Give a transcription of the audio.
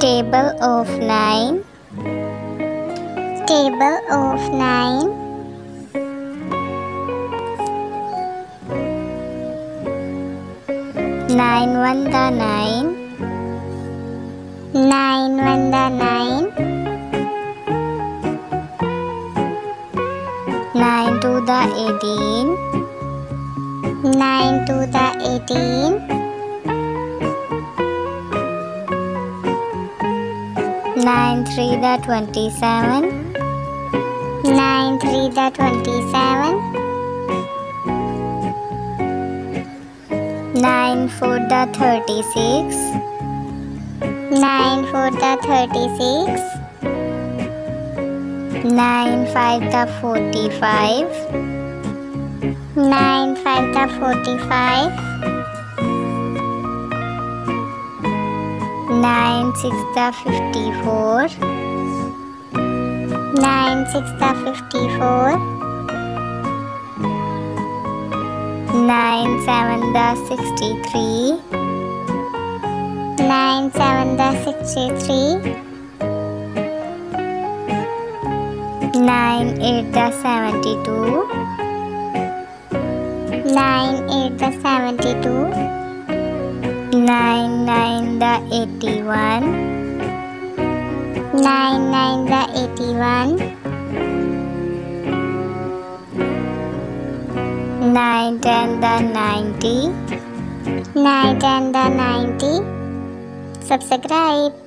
Table of 9. Table of 9. Nine one the nine. Nine one the nine. Nine to the 18. Nine to the 18. Nine three the 27. Nine three the 27. 9 4 the 36. 9 4 the 36. 9 5 the 45. 9 5 the 45. 9 6 the 54. 9 6 the 54. 9 7 the 63. 9 7 the 63. 9 8 the 72. 9 8 the 72. 9 9 the 81. 9 9 the 81. 9 10 the 90. 9 10 the 90. Subscribe.